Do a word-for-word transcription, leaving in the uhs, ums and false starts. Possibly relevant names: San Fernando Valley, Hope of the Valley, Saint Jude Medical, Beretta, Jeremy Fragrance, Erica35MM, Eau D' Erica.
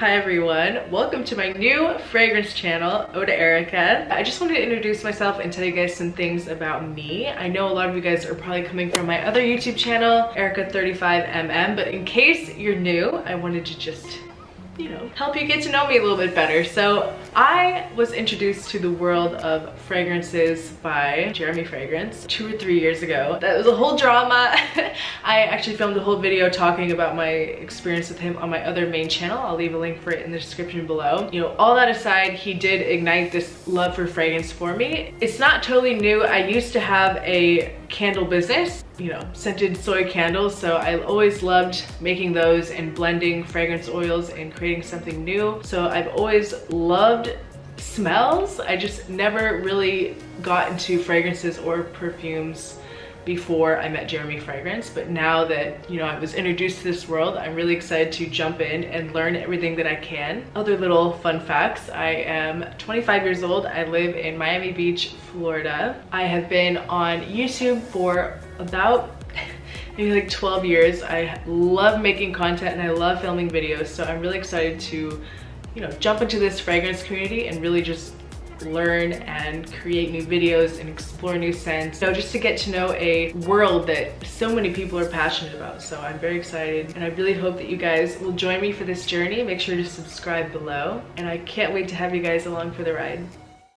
Hi everyone, welcome to my new fragrance channel, Eau D' Erica. I just wanted to introduce myself and tell you guys some things about me. I know a lot of you guys are probably coming from my other YouTube channel, Erica thirty-five M M, but in case you're new, I wanted to just, you know, help you get to know me a little bit better. So I was introduced to the world of fragrances by Jeremy Fragrance two or three years ago. That was a whole drama. I actually filmed a whole video talking about my experience with him on my other main channel. I'll leave a link for it in the description below. You know, all that aside, he did ignite this love for fragrance for me. It's not totally new. I used to have a candle business, you know, scented soy candles, so I always loved making those and blending fragrance oils and creating something new. So I've always loved smells. I just never really got into fragrances or perfumes before I met Jeremy Fragrance, but now that, you know, I was introduced to this world, I'm really excited to jump in and learn everything that I can. Other little fun facts, I am twenty-five years old. I live in Miami Beach, Florida. I have been on YouTube for about maybe like twelve years. I love making content and I love filming videos, so I'm really excited to, you know, jump into this fragrance community and really just learn and create new videos and explore new scents. So just to get to know a world that so many people are passionate about. So I'm very excited and I really hope that you guys will join me for this journey. Make sure to subscribe below and I can't wait to have you guys along for the ride.